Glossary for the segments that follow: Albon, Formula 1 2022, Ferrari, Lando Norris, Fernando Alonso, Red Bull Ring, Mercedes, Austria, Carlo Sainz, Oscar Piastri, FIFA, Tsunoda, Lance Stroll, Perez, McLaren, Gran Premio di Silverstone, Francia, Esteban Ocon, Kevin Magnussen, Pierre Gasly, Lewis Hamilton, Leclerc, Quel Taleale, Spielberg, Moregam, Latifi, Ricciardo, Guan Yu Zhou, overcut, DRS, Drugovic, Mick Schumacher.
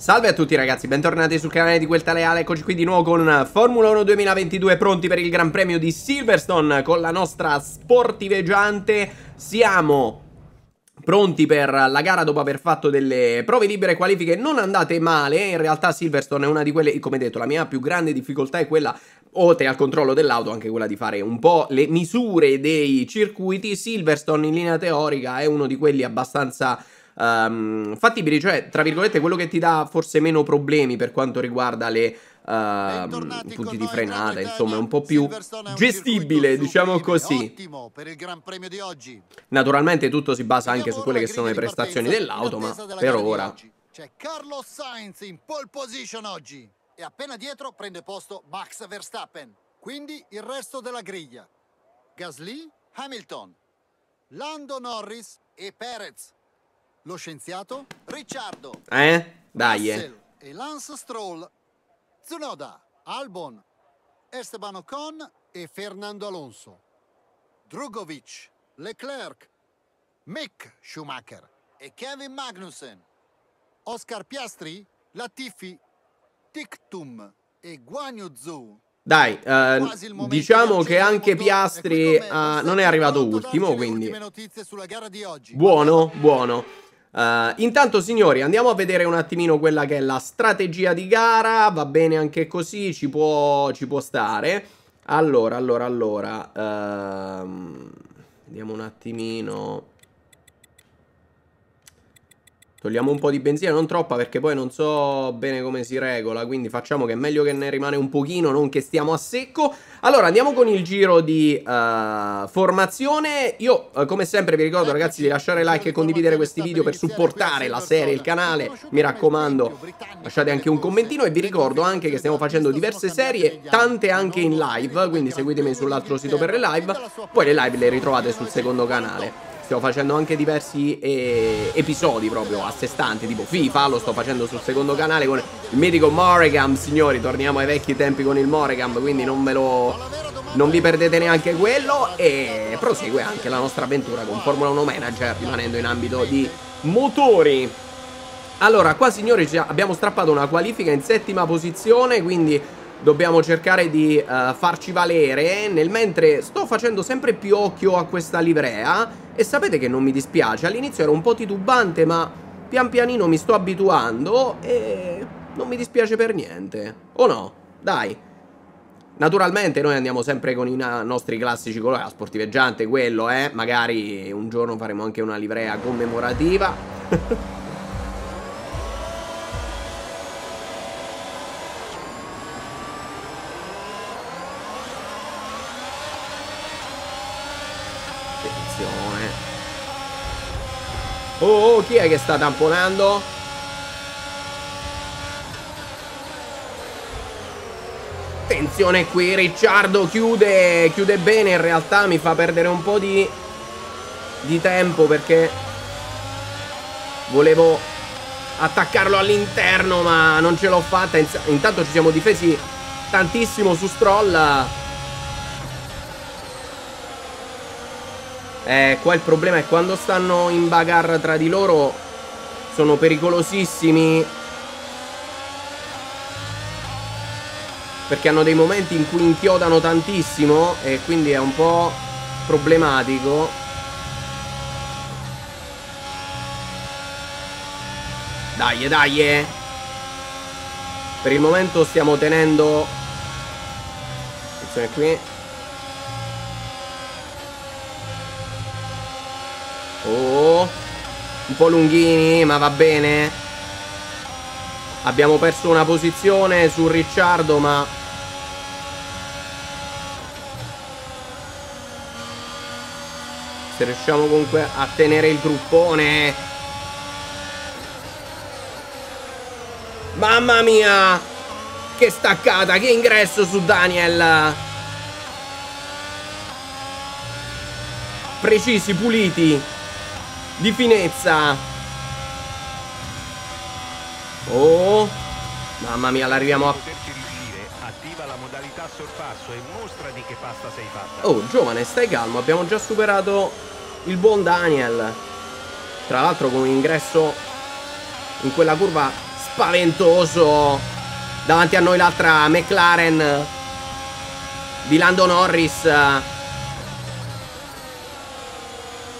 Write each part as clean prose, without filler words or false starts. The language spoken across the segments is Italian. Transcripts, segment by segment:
Salve a tutti ragazzi, bentornati sul canale di Quel Taleale. Eccoci qui di nuovo con Formula 1 2022, pronti per il Gran Premio di Silverstone con la nostra sportiveggiante. Siamo pronti per la gara dopo aver fatto delle prove libere, qualifiche non andate male. In realtà Silverstone è una di quelle, come detto, la mia più grande difficoltà è quella, oltre al controllo dell'auto, anche quella di fare un po' le misure dei circuiti. Silverstone in linea teorica è uno di quelli abbastanza fattibili, cioè tra virgolette quello che ti dà forse meno problemi per quanto riguarda le punti di frenata, insomma è un po' più gestibile, diciamo così. Naturalmente tutto si basa anche su quelle che sono le prestazioni dell'auto, ma per ora c'è Carlo Sainz in pole position oggi e appena dietro prende posto Max Verstappen, quindi il resto della griglia: Gasly, Hamilton, Lando Norris e Perez. Lo scienziato Ricciardo, e Lance Stroll, Tsunoda, Albon, Esteban Ocon e Fernando Alonso, Drugovic, Leclerc, Mick Schumacher e Kevin Magnussen, Oscar Piastri, Latifi, Tictum e Guan Yu Zhou. Dai, diciamo che anche Piastri non è arrivato ultimo, quindi buono, buono. Intanto signori, andiamo a vedere un attimino quella che è la strategia di gara. Va bene anche così, ci può stare. Allora vediamo un attimino. Togliamo un po' di benzina, non troppa perché poi non so bene come si regola, quindi facciamo che è meglio che ne rimane un pochino, non che stiamo a secco. Allora andiamo con il giro di formazione. Io come sempre vi ricordo ragazzi di lasciare like e condividere questi video per supportare la serie e il canale, mi raccomando lasciate anche un commentino, e vi ricordo anche che stiamo facendo diverse serie, tante anche in live, quindi seguitemi sull'altro sito per le live, poi le live le ritrovate sul secondo canale. Sto facendo anche diversi episodi proprio a sé stanti, tipo FIFA, lo sto facendo sul secondo canale con il mitico Moregam, signori, torniamo ai vecchi tempi con il Moregam, quindi non vi perdete neanche quello, e prosegue anche la nostra avventura con Formula 1 Manager, rimanendo in ambito di motori. Allora qua signori abbiamo strappato una qualifica in settima posizione, quindi dobbiamo cercare di farci valere. Nel mentre sto facendo sempre più occhio a questa livrea, e sapete che non mi dispiace. All'inizio ero un po' titubante, ma pian pianino mi sto abituando e non mi dispiace per niente. O no? Dai. Naturalmente noi andiamo sempre con i nostri classici colori, la sportiveggiante, quello, eh. Magari un giorno faremo anche una livrea commemorativa. Oh, chi è che sta tamponando? Attenzione qui, Ricciardo chiude bene, in realtà mi fa perdere un po' di tempo perché volevo attaccarlo all'interno ma non ce l'ho fatta. Intanto ci siamo difesi tantissimo su Stroll. Qua il problema è quando stanno in bagarra tra di loro sono pericolosissimi, perché hanno dei momenti in cui inchiodano tantissimo e quindi è un po' problematico. Dai. Per il momento stiamo tenendo. Attenzione qui. Oh, un po' lunghini, ma va bene. Abbiamo perso una posizione su Ricciardo, ma se riusciamo comunque a tenere il gruppone. Mamma mia, che staccata, che ingresso su Daniel. Precisi, puliti, di finezza. Oh, mamma mia, l'arriviamo a attiva la modalità sorpasso e mostra di che pasta sei fatta. Oh, giovane, stai calmo, abbiamo già superato il buon Daniel. Tra l'altro con un ingresso in quella curva spaventoso. Davanti a noi l'altra McLaren di Lando Norris,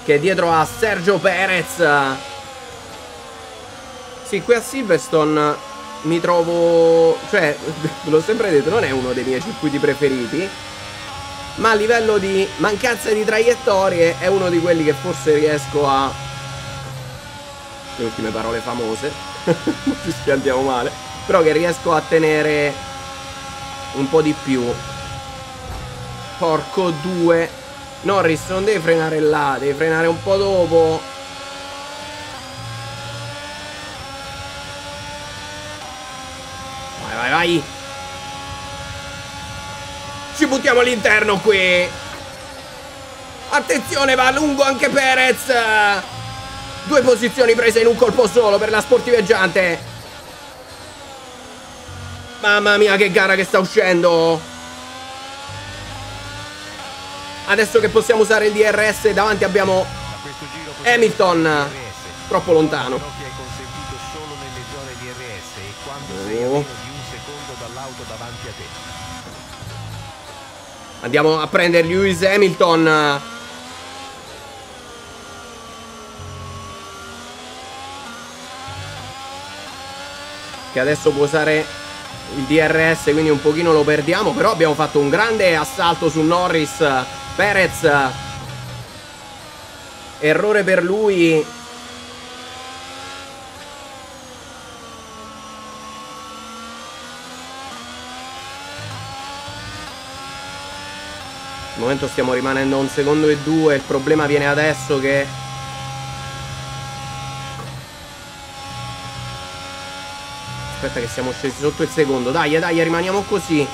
che è dietro a Sergio Perez. Sì, qui a Silverstone mi trovo, cioè, l'ho sempre detto, non è uno dei miei circuiti preferiti, ma a livello di mancanza di traiettorie è uno di quelli che forse riesco a... le ultime parole famose ci schiantiamo male, però che riesco a tenere un po' di più. Porco due, Norris non deve frenare là, deve frenare un po' dopo. Vai, vai, vai. Ci buttiamo all'interno qui. Attenzione, va lungo anche Perez. Due posizioni prese in un colpo solo per la sportiveggiante. Mamma mia, che gara che sta uscendo. Adesso che possiamo usare il DRS davanti abbiamo Hamilton troppo lontano. Andiamo a prendere Lewis Hamilton. Che adesso può usare il DRS, quindi un pochino lo perdiamo. Però abbiamo fatto un grande assalto su Norris. Perez, errore per lui. Al momento stiamo rimanendo a 1 secondo e 2. Il problema viene adesso che aspetta che siamo scesi sotto il secondo. Dai, dai, rimaniamo così.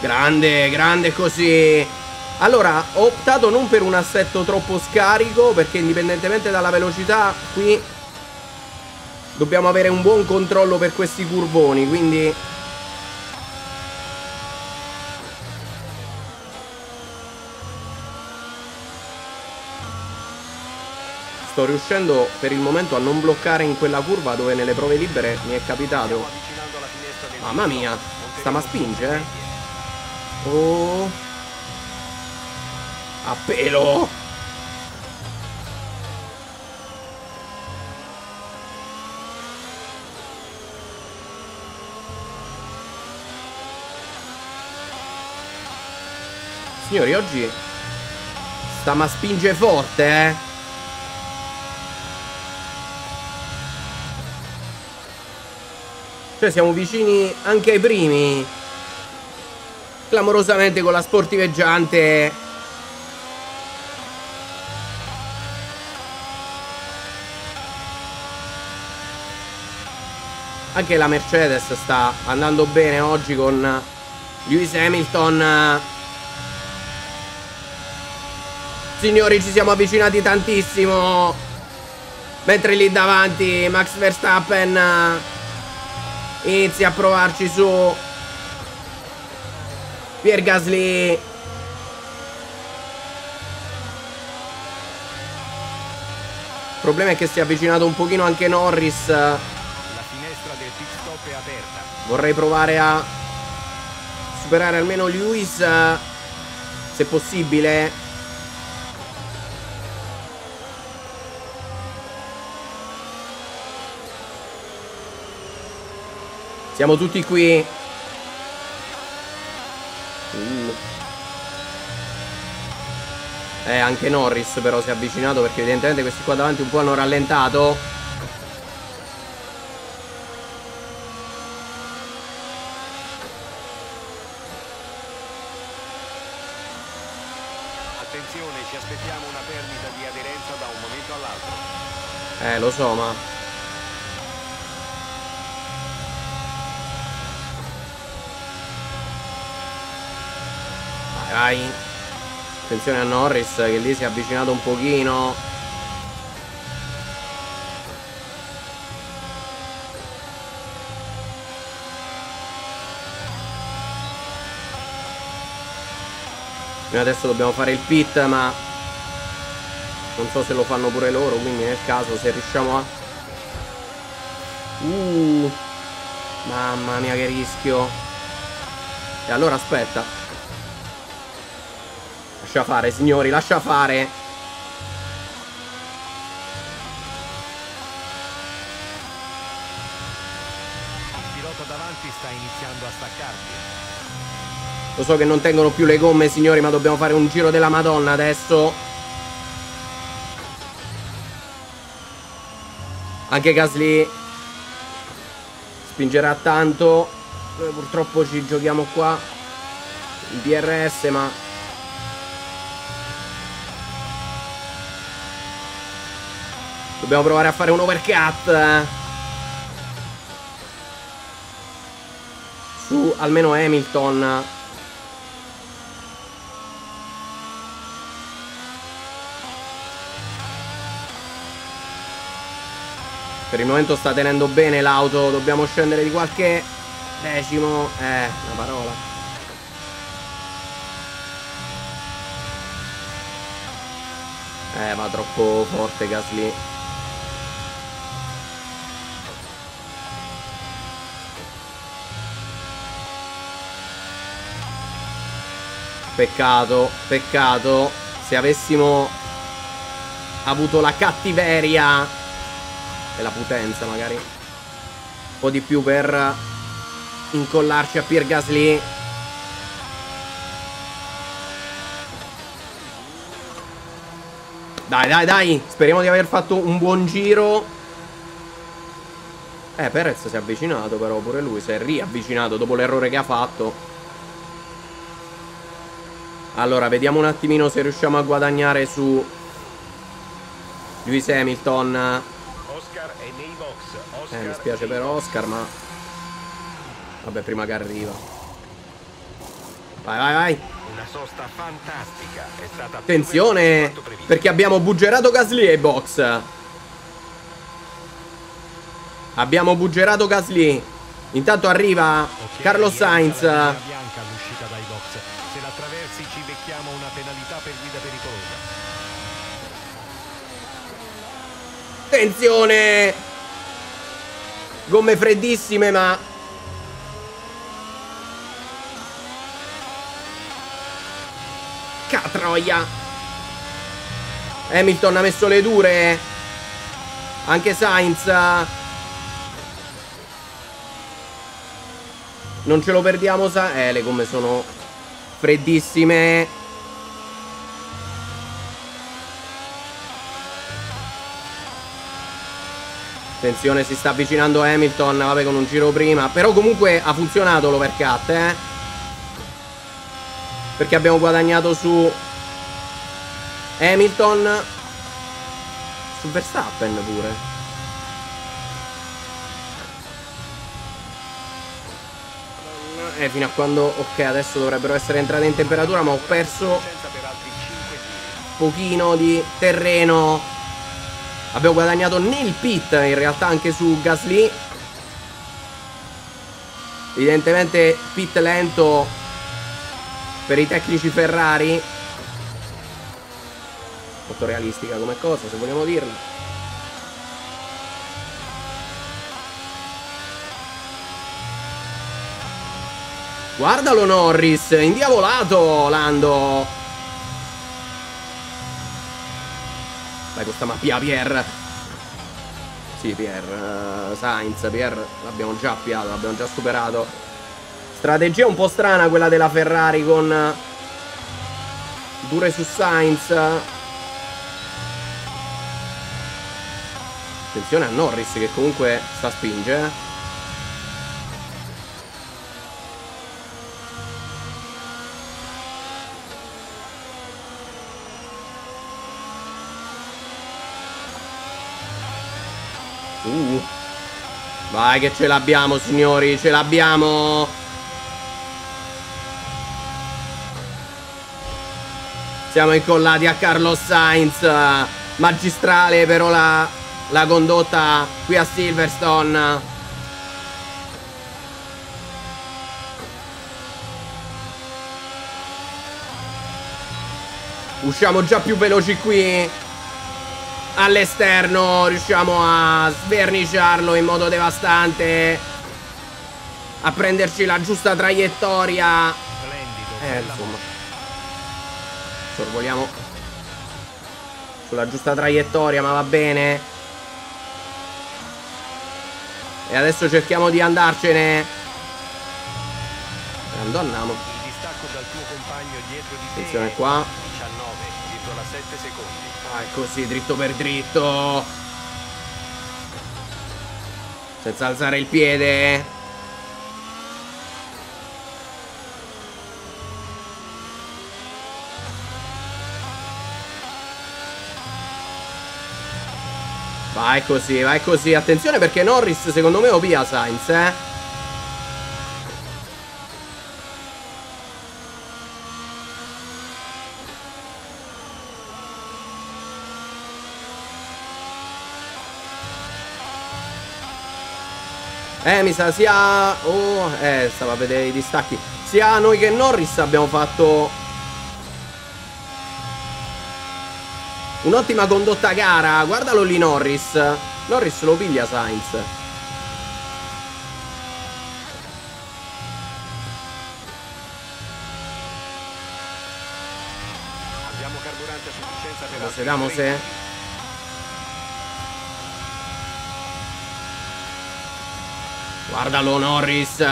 Grande, grande così. Allora, ho optato non per un assetto troppo scarico, perché indipendentemente dalla velocità qui dobbiamo avere un buon controllo per questi curvoni, quindi sto riuscendo per il momento a non bloccare in quella curva dove nelle prove libere mi è capitato. Mamma mia, sta ma spinge, eh. Oh, a pelo. Signori, oggi sta ma spinge forte, eh. Cioè siamo vicini anche ai primi. Clamorosamente con la sportiveggiante. Anche la Mercedes sta andando bene oggi con Lewis Hamilton. Signori, ci siamo avvicinati tantissimo. Mentre lì davanti Max Verstappen inizia a provarci su Pierre Gasly. Il problema è che si è avvicinato un pochino anche Norris. La finestra del pit stop è aperta. Vorrei provare a superare almeno Lewis, se possibile. Siamo tutti qui. Anche Norris però si è avvicinato, perché evidentemente questi qua davanti un po' hanno rallentato. Attenzione, ci aspettiamo una perdita di aderenza da un momento all'altro. Lo so, ma vai. Attenzione a Norris che lì si è avvicinato un pochino. Noi adesso dobbiamo fare il pit, ma non so se lo fanno pure loro, quindi nel caso se riusciamo a... mamma mia che rischio. E allora aspetta. Lascia fare signori, lascia fare. Il pilota davanti sta iniziando a staccarsi. Lo so che non tengono più le gomme signori, ma dobbiamo fare un giro della Madonna adesso. Anche Gasly spingerà tanto. Noi purtroppo ci giochiamo qua il DRS, ma dobbiamo provare a fare un overcut su almeno Hamilton. Per il momento sta tenendo bene l'auto, dobbiamo scendere di qualche decimo, una parola. Va troppo forte Gasly. Peccato, peccato, se avessimo avuto la cattiveria e la potenza magari un po' di più per incollarci a Pierre Gasly. Dai dai dai, speriamo di aver fatto un buon giro. Perez si è avvicinato, però pure lui si è riavvicinato dopo l'errore che ha fatto. Allora vediamo un attimino se riusciamo a guadagnare su Lewis Hamilton. Mi spiace per Oscar, ma vabbè, prima che arriva. Vai, vai, vai. Una sosta fantastica. È stata attenzione, perché abbiamo buggerato Gasly ai box. Abbiamo buggerato Gasly. Intanto arriva Carlo Sainz. Se la attraversi ci becchiamo una penalità per guida pericolosa. Attenzione! Gomme freddissime, ma catroia. Hamilton ha messo le dure. Anche Sainz. Non ce lo perdiamo. Le gomme sono freddissime. Attenzione, si sta avvicinando Hamilton, vabbè, con un giro prima. Però comunque ha funzionato l'overcut, perché abbiamo guadagnato su Hamilton, su Verstappen pure. E fino a quando... ok, adesso dovrebbero essere entrate in temperatura, ma ho perso un pochino di terreno. Abbiamo guadagnato nel pit in realtà anche su Gasly. Evidentemente pit lento per i tecnici Ferrari. Molto realistica come cosa, se vogliamo dirla. Guardalo Norris, indiavolato Lando. Dai, questa mappia Pierre. Sì, Pierre Sainz, Pierre l'abbiamo già appiato, l'abbiamo già superato. Strategia un po' strana quella della Ferrari con dure su Sainz. Attenzione a Norris che comunque sta a spingere. Vai che ce l'abbiamo signori, ce l'abbiamo. Siamo incollati a Carlo Sainz. Magistrale però la condotta qui a Silverstone. Usciamo già più veloci qui all'esterno. Riusciamo a sverniciarlo in modo devastante, a prenderci la giusta traiettoria. Insomma, sorvoliamo sulla giusta traiettoria, ma va bene. E adesso cerchiamo di andarcene. Andiamo. Il distacco dal tuo compagno dietro di te. Attenzione qua. 19,7 secondi. Ah, è così, dritto per dritto, senza alzare il piede. Vai così, vai così. Attenzione perché Norris secondo me obia Sainz, eh. Mi sa sia... Oh, stavo a vedere i distacchi. Sia noi che Norris abbiamo fatto un'ottima condotta gara. Guardalo lì Norris. Norris lo piglia Sainz. Abbiamo carburante a sufficienza per... Vediamo se... Guardalo Norris.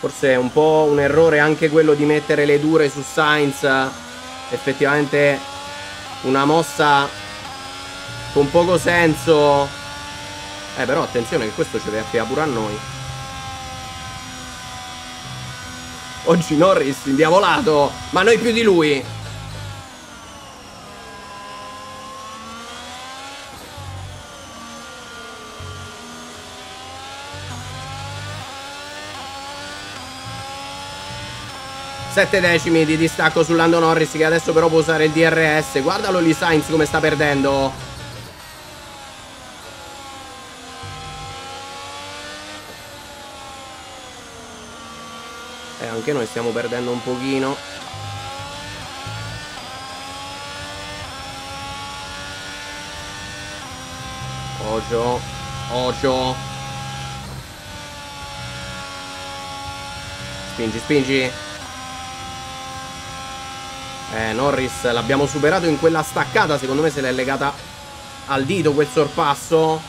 Forse è un po' un errore anche quello di mettere le dure su Sainz. Effettivamente una mossa con poco senso. Però attenzione che questo ci riaffia pure a noi. Oggi Norris indiavolato, ma noi più di lui. Sette decimi di distacco su Lando Norris, che adesso però può usare il DRS. Guardalo lì Sainz come sta perdendo. Anche noi stiamo perdendo un pochino. Ocio, ocio. Spingi, spingi. Norris l'abbiamo superato in quella staccata. Secondo me se l'è legata al dito quel sorpasso.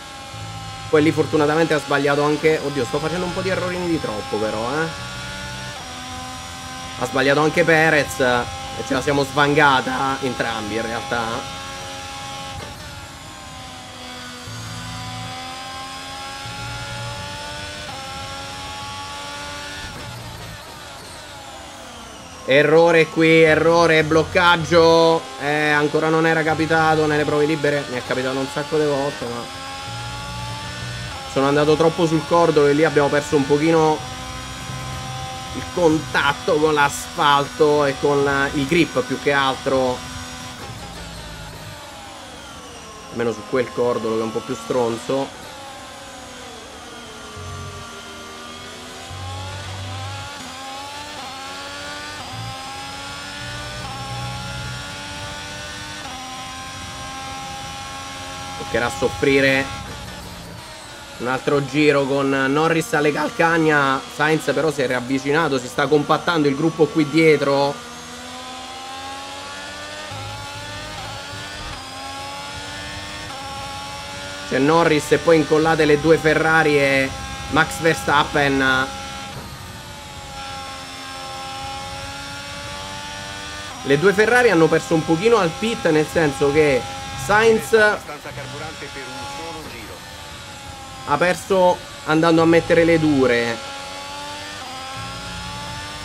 Poi lì fortunatamente ha sbagliato anche... Oddio, sto facendo un po' di errorini di troppo però, Ha sbagliato anche Perez e ce la siamo svangata entrambi in realtà. Errore qui, errore, bloccaggio. Ancora non era capitato nelle prove libere. Mi è capitato un sacco di volte, ma sono andato troppo sul cordolo e lì abbiamo perso un pochino il contatto con l'asfalto e con il grip più che altro. Almeno su quel cordolo che è un po' più stronzo. Toccherà soffrire un altro giro con Norris alle calcagna. Sainz però si è riavvicinato, si sta compattando il gruppo qui dietro. C'è Norris e poi incollate le due Ferrari e Max Verstappen. Le due Ferrari hanno perso un pochino al pit, nel senso che Sainz ha perso andando a mettere le dure.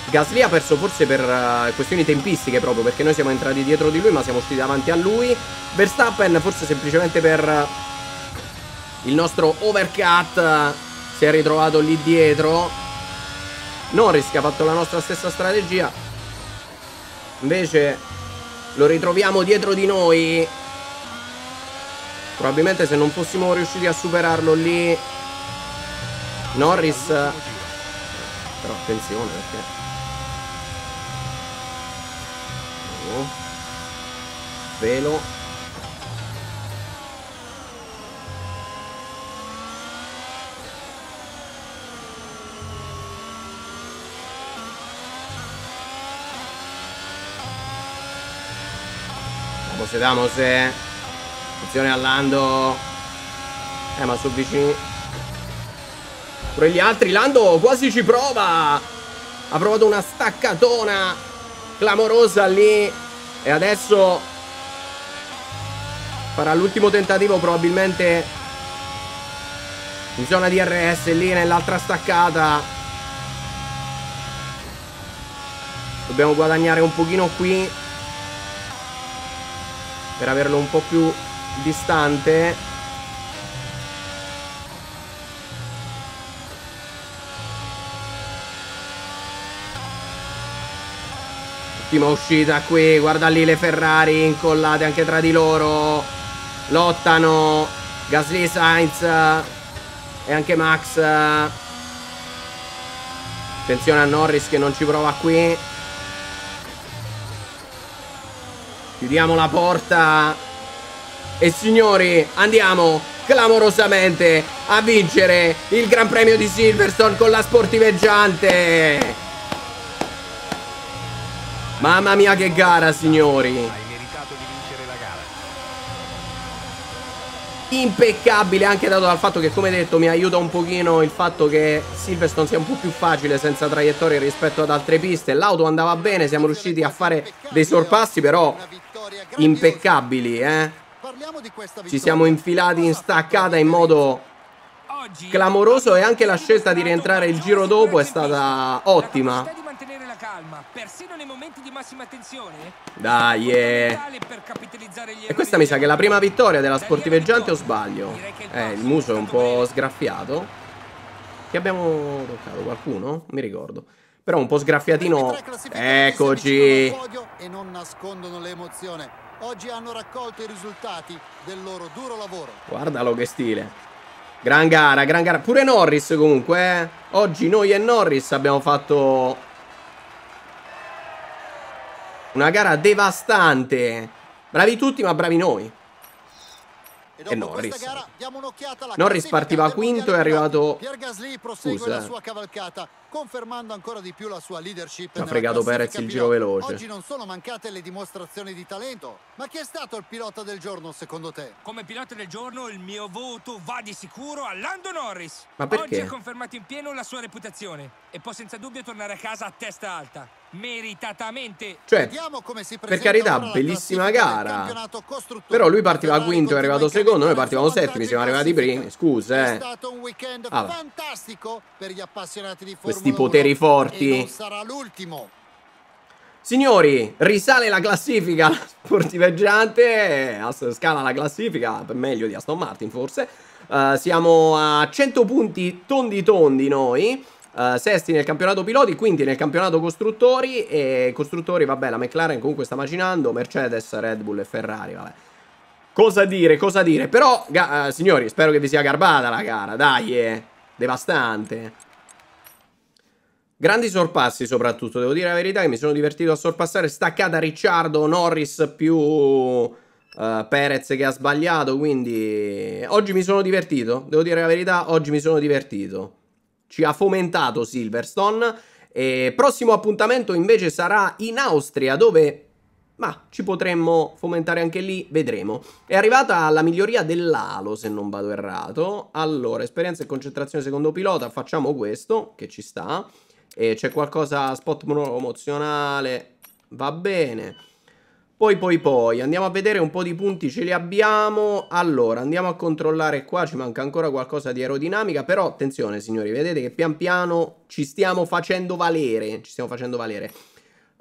Gasly ha perso forse per questioni tempistiche proprio, perché noi siamo entrati dietro di lui ma siamo usciti davanti a lui. Verstappen forse semplicemente per il nostro overcut si è ritrovato lì dietro. Norris che ha fatto la nostra stessa strategia, invece lo ritroviamo dietro di noi. Probabilmente se non fossimo riusciti a superarlo lì Norris, però attenzione perché velo. Vamos, attenzione a Lando. Ma sono vicini pure gli altri. Lando quasi ci prova, ha provato una staccatona clamorosa lì e adesso farà l'ultimo tentativo probabilmente in zona DRS lì nell'altra staccata. Dobbiamo guadagnare un pochino qui per averlo un po' più distante. Ultima uscita qui, guarda lì le Ferrari incollate anche tra di loro, lottano Gasly, Sainz e anche Max. Attenzione a Norris che non ci prova qui. Chiudiamo la porta e signori andiamo clamorosamente a vincere il Gran Premio di Silverstone con la sportiveggiante. Mamma mia che gara, signori. Hai meritato di vincere la gara. Impeccabile, anche dato dal fatto che, come detto, mi aiuta un pochino il fatto che Silverstone sia un po' più facile senza traiettorie rispetto ad altre piste. L'auto andava bene, siamo riusciti a fare dei sorpassi però impeccabili, Ci siamo infilati in staccata in modo clamoroso e anche la scelta di rientrare il giro dopo è stata ottima. Dai, e questa mi sa che è la prima vittoria della sportiveggiante, o sbaglio? Il muso è un po' sgraffiato. Che abbiamo toccato qualcuno? Mi ricordo. Però un po' sgraffiatino. Eccoci. E non nascondono l'emozione. Oggi hanno raccolto i risultati del loro duro lavoro. Guardalo che stile. Gran gara, gran gara. Pure Norris comunque, Oggi noi e Norris abbiamo fatto una gara devastante. Bravi tutti ma bravi noi. E Norris. Norris partiva quinto e è arrivato. Pierre Gasly prosegue la sua cavalcata, confermando ancora di più la sua leadership. Ha fregato Perez il giro veloce. Oggi non sono mancate le dimostrazioni di talento. Ma chi è stato il pilota del giorno secondo te? Come pilota del giorno il mio voto va di sicuro a Lando Norris. Ma perché? Oggi ha confermato in pieno la sua reputazione e può senza dubbio tornare a casa a testa alta, meritatamente. Cioè, per carità, bellissima gara, però lui partiva quinto e è arrivato secondo, noi partivamo settimi, siamo arrivati primi. Scusa, È stato un weekend fantastico per gli appassionati di Formula 1. Questi poteri forti. Non sarà l'ultimo. Signori, risale la classifica sportiveggiante, scala la classifica, meglio di Aston Martin forse. Siamo a 100 punti tondi tondi noi. Sesti nel campionato piloti, quinti nel campionato costruttori. E costruttori, vabbè, la McLaren comunque sta macinando, Mercedes, Red Bull e Ferrari, vabbè. Cosa dire, però, signori, spero che vi sia garbata la gara, dai, devastante. Grandi sorpassi soprattutto, devo dire la verità che mi sono divertito a sorpassare. Staccata Ricciardo, Norris più Perez che ha sbagliato, quindi oggi mi sono divertito, devo dire la verità, oggi mi sono divertito. Ci ha fomentato Silverstone e prossimo appuntamento invece sarà in Austria dove ci potremmo fomentare anche lì, vedremo. È arrivata la miglioria dell'alo se non vado errato. Allora, esperienza e concentrazione secondo pilota, facciamo questo che ci sta. E c'è qualcosa spot promozionale, va bene. Poi andiamo a vedere un po' di punti, ce li abbiamo. Allora, andiamo a controllare qua, ci manca ancora qualcosa di aerodinamica, però attenzione signori, vedete che pian piano ci stiamo facendo valere,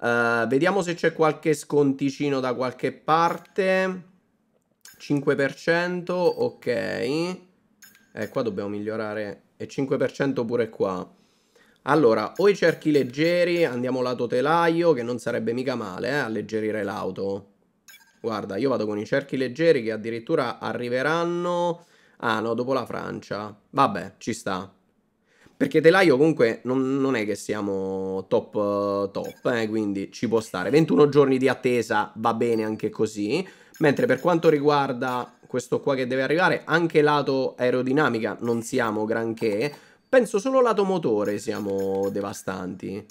vediamo se c'è qualche sconticino da qualche parte. 5%, ok. Qua dobbiamo migliorare, e 5% pure qua. Allora, o i cerchi leggeri, andiamo lato telaio, che non sarebbe mica male, alleggerire l'auto. Guarda, io vado con i cerchi leggeri che addirittura arriveranno... Ah no, dopo la Francia. Vabbè, ci sta. Perché telaio comunque non è che siamo top, quindi ci può stare. 21 giorni di attesa va bene anche così. Mentre per quanto riguarda questo qua che deve arrivare, anche lato aerodinamica non siamo granché. Penso solo lato motore siamo devastanti.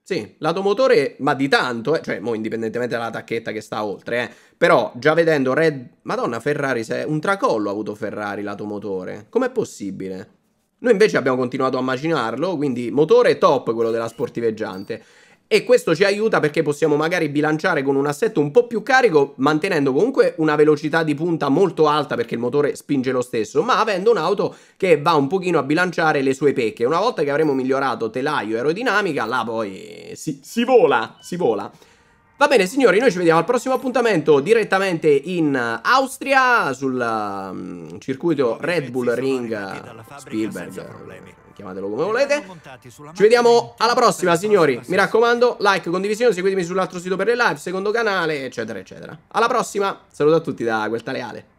Sì, lato motore, ma di tanto, cioè, mo indipendentemente dalla tacchetta che sta oltre, Però, già vedendo Red... Madonna, Ferrari, un tracollo ha avuto Ferrari lato motore. Com'è possibile? Noi invece abbiamo continuato a macinarlo, quindi motore top quello della sportiveggiante. E questo ci aiuta perché possiamo magari bilanciare con un assetto un po' più carico, mantenendo comunque una velocità di punta molto alta perché il motore spinge lo stesso, ma avendo un'auto che va un pochino a bilanciare le sue pecche. Una volta che avremo migliorato telaio e aerodinamica, là poi si vola. Va bene signori, noi ci vediamo al prossimo appuntamento direttamente in Austria sul circuito Red Bull Ring Spielberg, chiamatelo come volete. Ci vediamo alla prossima signori, mi raccomando like, condivisione, seguitemi sull'altro sito per le live, secondo canale eccetera eccetera. Alla prossima, saluto a tutti da Quel Taleale.